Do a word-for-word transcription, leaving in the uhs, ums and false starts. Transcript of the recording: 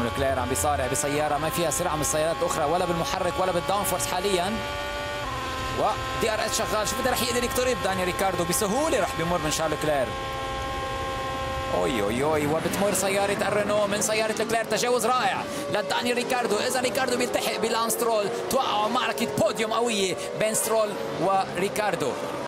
لوكلير عم بيصارع بسيارة ما فيها سرعة من سيارات أخرى ولا بالمحرك ولا بالداون فورس حاليا، ودي ار اس شغال. شو بدها، رح يقدر يقترب دانيال ريكاردو بسهولة، رح بمر من شارل لوكلير. أوي أوي أوي، وبتمر سيارة الرينو من سيارة لوكلير. تجاوز رائع لدانيال ريكاردو. إذا ريكاردو بيلتحق بلانس سترول توقعوا معركة بوديوم قوية بين سترول وريكاردو.